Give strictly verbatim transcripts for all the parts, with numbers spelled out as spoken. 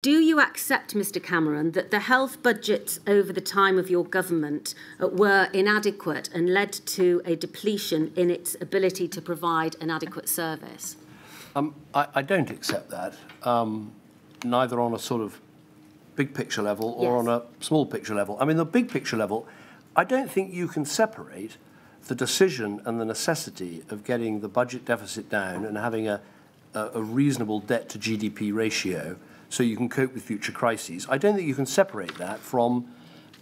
Do you accept, Mr Cameron, that the health budgets over the time of your government were inadequate and led to a depletion in its ability to provide an adequate service? Um, I, I don't accept that, um, neither on a sort of big picture level or yes. on a small picture level. I mean, the big picture level, I don't think you can separate the decision and the necessity of getting the budget deficit down and having a, a, a reasonable debt to G D P ratio so you can cope with future crises. I don't think you can separate that from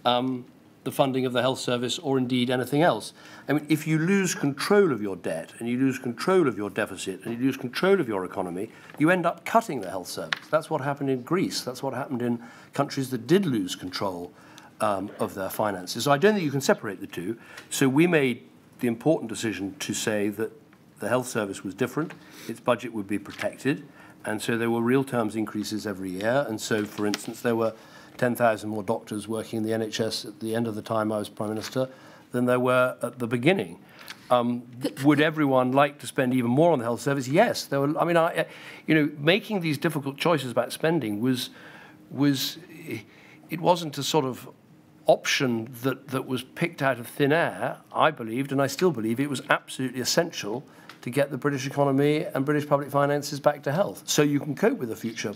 um, the funding of the health service or indeed anything else. I mean, if you lose control of your debt and you lose control of your deficit and you lose control of your economy, you end up cutting the health service. That's what happened in Greece. That's what happened in countries that did lose control um, of their finances. So I don't think you can separate the two. So we made the important decision to say that the health service was different, its budget would be protected, and so there were real terms increases every year. And so, for instance, there were ten thousand more doctors working in the N H S at the end of the time I was Prime Minister than there were at the beginning. Um, would everyone like to spend even more on the health service? Yes. There were, I mean, I, you know, making these difficult choices about spending was, was it wasn't a sort of option that, that was picked out of thin air. I believed, and I still believe, it was absolutely essential to get the British economy and British public finances back to health, so you can cope with the future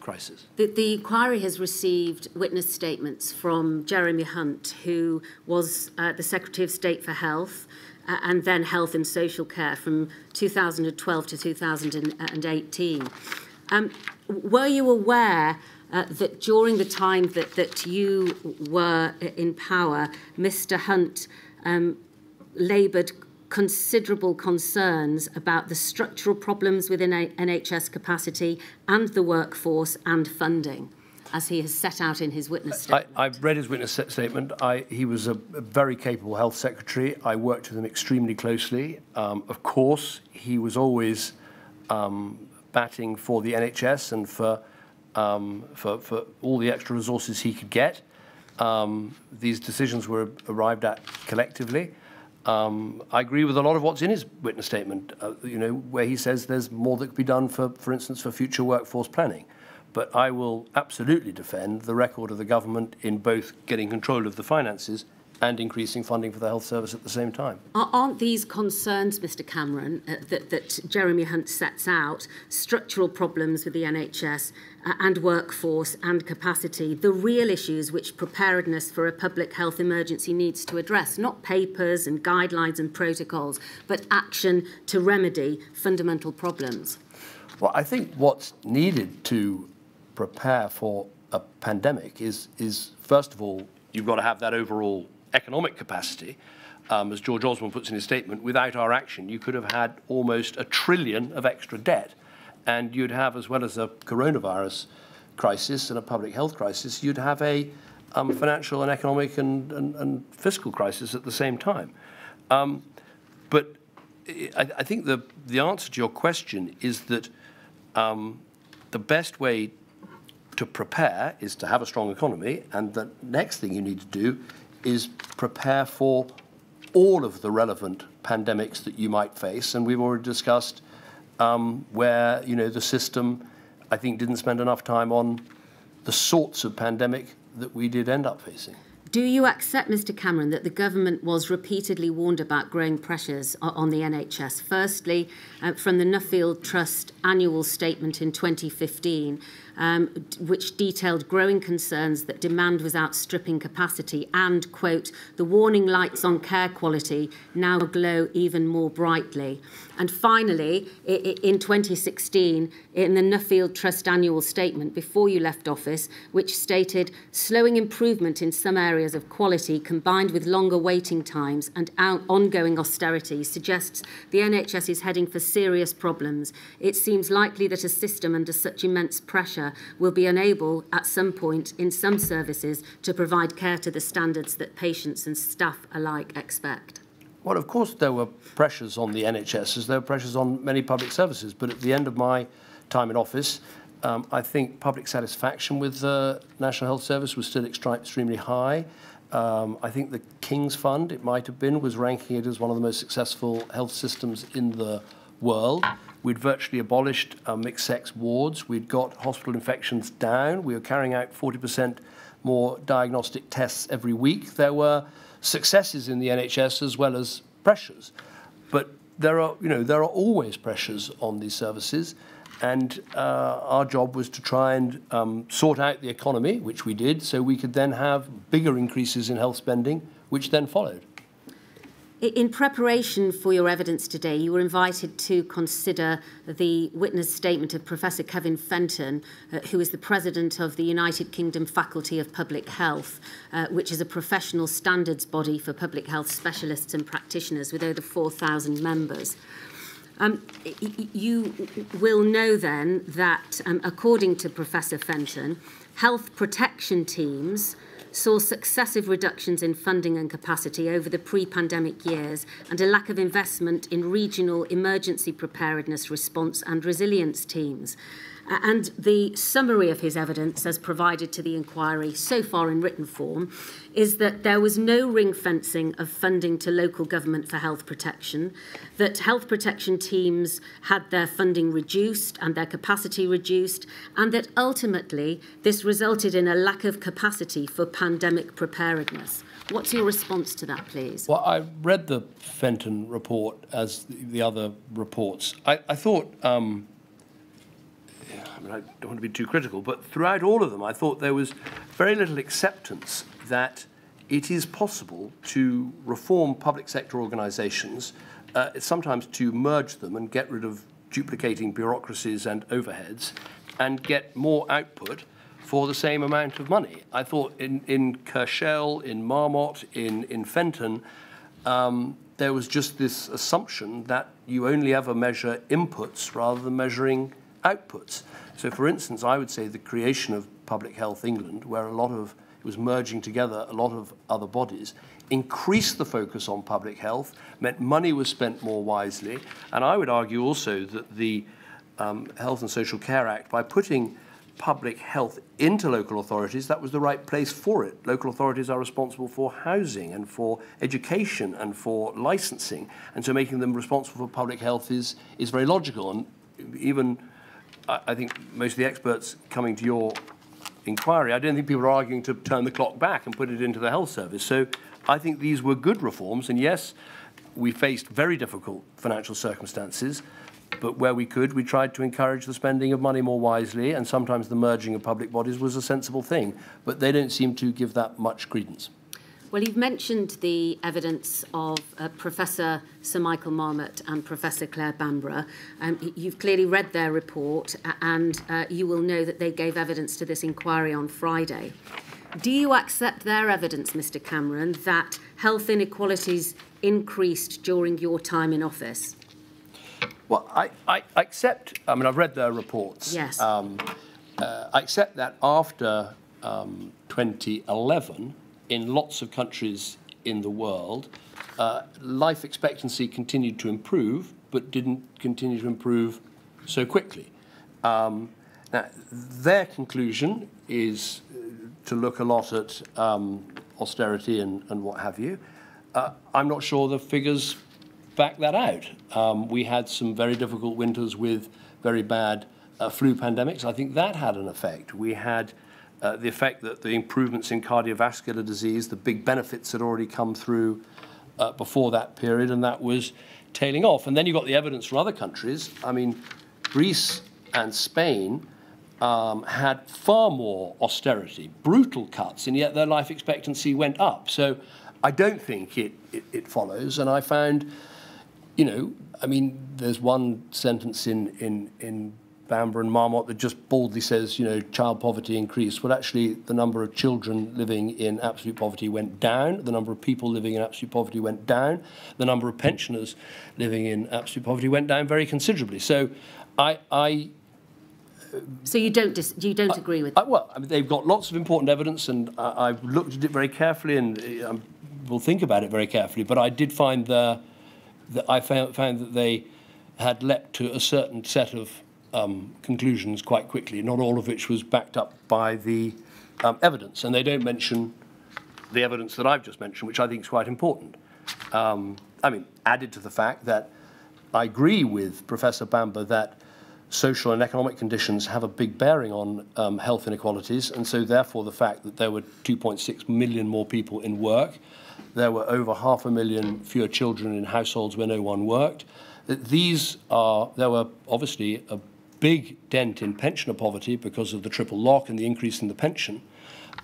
crisis. The, the inquiry has received witness statements from Jeremy Hunt, who was uh, the Secretary of State for Health uh, and then Health and Social Care from two thousand twelve to two thousand eighteen. Um, were you aware Uh, that during the time that, that you were in power, Mr Hunt um, laboured considerable concerns about the structural problems within N H S capacity and the workforce and funding, as he has set out in his witness statement? I, I've read his witness statement. I, he was a, a very capable health secretary. I worked with him extremely closely. Um, of course, he was always um, batting for the N H S and for Um, for, for all the extra resources he could get. Um, these decisions were arrived at collectively. Um, I agree with a lot of what's in his witness statement, uh, you know, where he says there's more that could be done, for, for instance, for future workforce planning. But I will absolutely defend the record of the government in both getting control of the finances and increasing funding for the health service at the same time. Aren't these concerns, Mr Cameron, uh, that, that Jeremy Hunt sets out, structural problems with the N H S uh, and workforce and capacity, the real issues which preparedness for a public health emergency needs to address, not papers and guidelines and protocols, but action to remedy fundamental problems? Well, I think what's needed to prepare for a pandemic is, is first of all, you've got to have that overall economic capacity. Um, as George Osborne puts in his statement, without our action, you could have had almost a trillion of extra debt. And you'd have, as well as a coronavirus crisis and a public health crisis, you'd have a um, financial and economic and, and, and fiscal crisis at the same time. Um, but I, I think the, the answer to your question is that um, the best way to prepare is to have a strong economy, and the next thing you need to do is prepare for all of the relevant pandemics that you might face. And we've already discussed um, where, you know, the system, I think, didn't spend enough time on the sorts of pandemic that we did end up facing. Do you accept, Mr Cameron, that the government was repeatedly warned about growing pressures on the N H S? Firstly, uh, from the Nuffield Trust annual statement in twenty fifteen, um, which detailed growing concerns that demand was outstripping capacity and, quote, the warning lights on care quality now glow even more brightly. And finally, in twenty sixteen, in the Nuffield Trust annual statement, before you left office, which stated slowing improvement in some areas areas of quality combined with longer waiting times and ongoing austerity suggests the N H S is heading for serious problems. It seems likely that a system under such immense pressure will be unable, at some point, in some services, to provide care to the standards that patients and staff alike expect. Well, of course there were pressures on the N H S, as there were pressures on many public services, but at the end of my time in office, Um, I think public satisfaction with the National Health Service was still extremely high. Um, I think the King's Fund, it might have been, was ranking it as one of the most successful health systems in the world. We'd virtually abolished uh, mixed-sex wards. We'd got hospital infections down. We were carrying out forty percent more diagnostic tests every week. There were successes in the N H S as well as pressures. But there are, you know, there are always pressures on these services. And uh, our job was to try and um, sort out the economy, which we did, so we could then have bigger increases in health spending, which then followed. In preparation for your evidence today, you were invited to consider the witness statement of Professor Kevin Fenton, uh, who is the president of the United Kingdom Faculty of Public Health, uh, which is a professional standards body for public health specialists and practitioners with over four thousand members. Um, you will know then that, um, according to Professor Fenton, health protection teams saw successive reductions in funding and capacity over the pre-pandemic years and a lack of investment in regional emergency preparedness response and resilience teams. And the summary of his evidence, as provided to the inquiry so far in written form, is that there was no ring fencing of funding to local government for health protection, that health protection teams had their funding reduced and their capacity reduced, and that ultimately this resulted in a lack of capacity for pandemic preparedness. What's your response to that, please? Well, I read the Fenton report as the other reports. I, I thought... Um, I mean, I don't want to be too critical, but throughout all of them, I thought there was very little acceptance that it is possible to reform public sector organisations, uh, sometimes to merge them and get rid of duplicating bureaucracies and overheads and get more output for the same amount of money. I thought in, in Kershel, in Marmot, in, in Fenton, um, there was just this assumption that you only ever measure inputs rather than measuring outputs. So, for instance, I would say the creation of Public Health England, where a lot of it was merging together a lot of other bodies, increased the focus on public health, meant money was spent more wisely, and I would argue also that the um, Health and Social Care Act, by putting public health into local authorities, that was the right place for it. Local authorities are responsible for housing and for education and for licensing, and so making them responsible for public health is, is very logical. And even I think most of the experts coming to your inquiry, I don't think people are arguing to turn the clock back and put it into the health service. So I think these were good reforms. And yes, we faced very difficult financial circumstances, but where we could, we tried to encourage the spending of money more wisely, and sometimes the merging of public bodies was a sensible thing. But they don't seem to give that much credence. Well, you've mentioned the evidence of uh, Professor Sir Michael Marmot and Professor Claire Bambra. Um, you've clearly read their report, and uh, you will know that they gave evidence to this inquiry on Friday. Do you accept their evidence, Mr Cameron, that health inequalities increased during your time in office? Well, I, I accept... I mean, I've read their reports. Yes. Um, uh, I accept that after um, twenty eleven... in lots of countries in the world, uh, life expectancy continued to improve, but didn't continue to improve so quickly. Um, now, their conclusion is to look a lot at um, austerity and, and what have you. Uh, I'm not sure the figures back that out. Um, we had some very difficult winters with very bad uh, flu pandemics. I think that had an effect. We had Uh, the effect that the improvements in cardiovascular disease, the big benefits had already come through uh, before that period, and that was tailing off. And then you've got the evidence from other countries. I mean, Greece and Spain um, had far more austerity, brutal cuts, and yet their life expectancy went up. So I don't think it, it, it follows. And I found, you know, I mean, there's one sentence in, in, in Bambra and Marmot that just boldly says, you know, child poverty increased. Well, actually, the number of children living in absolute poverty went down. The number of people living in absolute poverty went down. The number of pensioners living in absolute poverty went down very considerably. So, I, I so you don't dis you don't I, agree with? I, well, I mean, they've got lots of important evidence, and I, I've looked at it very carefully, and uh, will think about it very carefully. But I did find the, the I found, found that they had leapt to a certain set of Um, conclusions quite quickly, not all of which was backed up by the um, evidence. And they don't mention the evidence that I've just mentioned, which I think is quite important. Um, I mean, added to the fact that I agree with Professor Bambra that social and economic conditions have a big bearing on um, health inequalities, and so therefore the fact that there were two point six million more people in work, there were over half a million fewer children in households where no one worked, that these are, there were obviously a big dent in pensioner poverty because of the triple lock and the increase in the pension.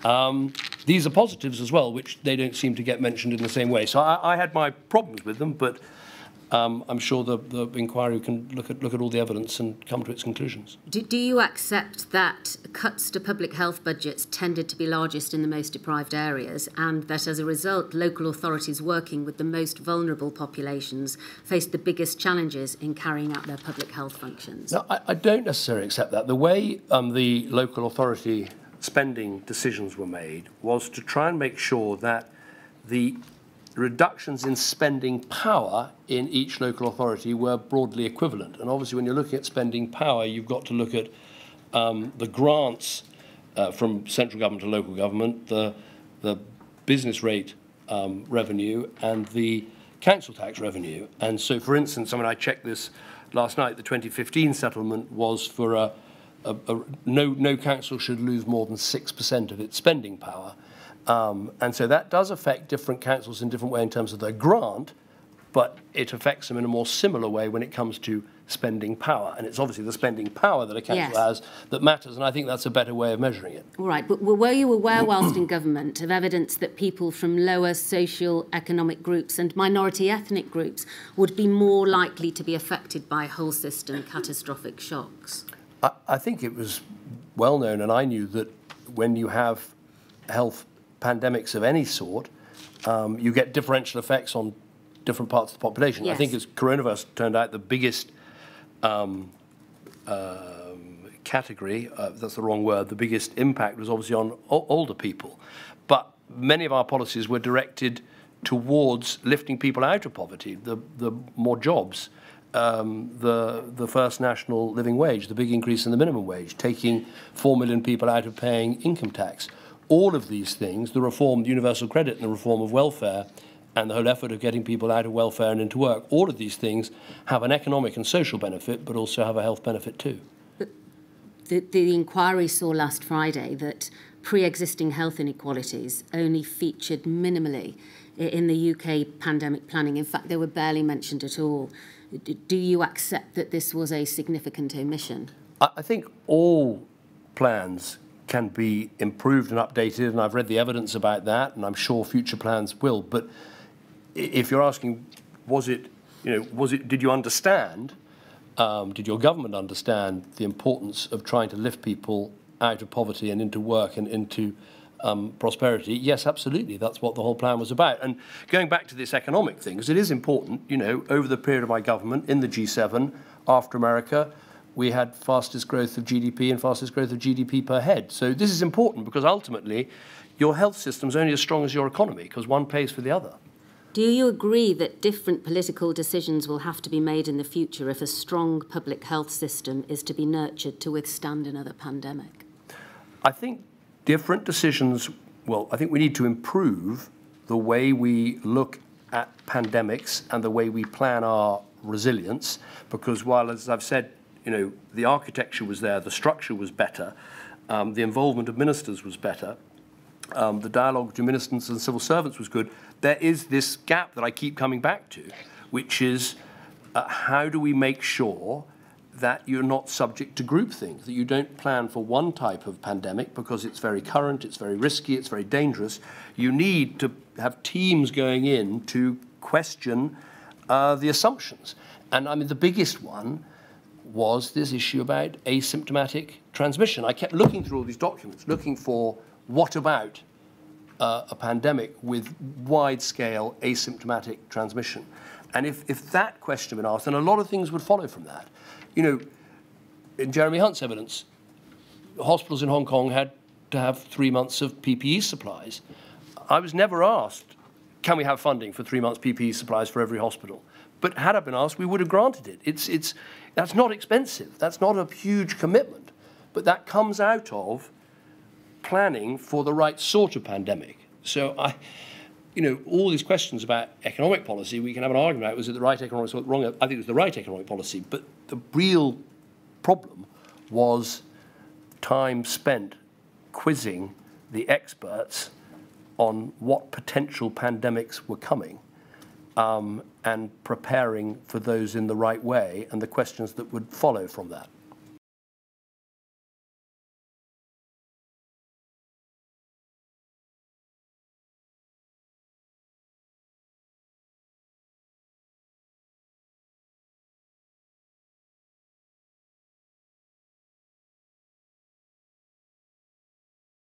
Um, these are positives as well, which they don't seem to get mentioned in the same way. So I, I had my problems with them, but Um, I'm sure the, the inquiry can look at, look at all the evidence and come to its conclusions. Do, do you accept that cuts to public health budgets tended to be largest in the most deprived areas, and that as a result local authorities working with the most vulnerable populations faced the biggest challenges in carrying out their public health functions? No, I, I don't necessarily accept that. The way um, the local authority spending decisions were made was to try and make sure that the reductions in spending power in each local authority were broadly equivalent. And obviously when you're looking at spending power, you've got to look at um, the grants uh, from central government to local government, the, the business rate um, revenue and the council tax revenue. And so, for instance, I mean, I checked this last night, the twenty fifteen settlement was for a, a, a no, no council should lose more than six percent of its spending power. Um, and so that does affect different councils in different way in terms of their grant, but it affects them in a more similar way when it comes to spending power. And it's obviously the spending power that a council yes. has that matters, and I think that's a better way of measuring it. All right, but were you aware whilst in government of evidence that people from lower social economic groups and minority ethnic groups would be more likely to be affected by whole system catastrophic shocks? I, I think it was well known, and I knew that when you have health pandemics of any sort, um, you get differential effects on different parts of the population. Yes. I think as coronavirus turned out, the biggest um, uh, category, uh, that's the wrong word, the biggest impact was obviously on o older people. But many of our policies were directed towards lifting people out of poverty, the, the more jobs, um, the, the first national living wage, the big increase in the minimum wage, taking four million people out of paying income tax. All of these things, the reform of universal credit and the reform of welfare and the whole effort of getting people out of welfare and into work, all of these things have an economic and social benefit but also have a health benefit too. But the, the inquiry saw last Friday that pre-existing health inequalities only featured minimally in the U K pandemic planning. In fact, they were barely mentioned at all. Do you accept that this was a significant omission? I think all plans can be improved and updated, and I've read the evidence about that, and I'm sure future plans will. But if you're asking, was it, you know, was it, did you understand, um, did your government understand the importance of trying to lift people out of poverty and into work and into um, prosperity? Yes, absolutely. That's what the whole plan was about. And going back to this economic thing, because it is important, you know, over the period of my government, in the G seven, after America, we had fastest growth of G D P and fastest growth of G D P per head. So this is important because ultimately your health system's only as strong as your economy because one pays for the other. Do you agree that different political decisions will have to be made in the future if a strong public health system is to be nurtured to withstand another pandemic? I think different decisions, well, I think we need to improve the way we look at pandemics and the way we plan our resilience because while, as I've said, you know, the architecture was there, the structure was better, um, the involvement of ministers was better, um, the dialogue between ministers and civil servants was good. There is this gap that I keep coming back to, which is uh, how do we make sure that you're not subject to groupthink, that you don't plan for one type of pandemic because it's very current, it's very risky, it's very dangerous. You need to have teams going in to question uh, the assumptions. And I mean, the biggest one was this issue about asymptomatic transmission. I kept looking through all these documents, looking for what about uh, a pandemic with wide-scale asymptomatic transmission. And if, if that question had been asked, then a lot of things would follow from that. You know, in Jeremy Hunt's evidence, hospitals in Hong Kong had to have three months of P P E supplies. I was never asked, can we have funding for three months P P E supplies for every hospital? But had I been asked, we would have granted it. It's, it's, that's not expensive. That's not a huge commitment. But that comes out of planning for the right sort of pandemic. So I, you know, all these questions about economic policy, we can have an argument about, was it the right economic policy or the wrong? I think it was the right economic policy, but the real problem was time spent quizzing the experts on what potential pandemics were coming, um, and preparing for those in the right way and the questions that would follow from that.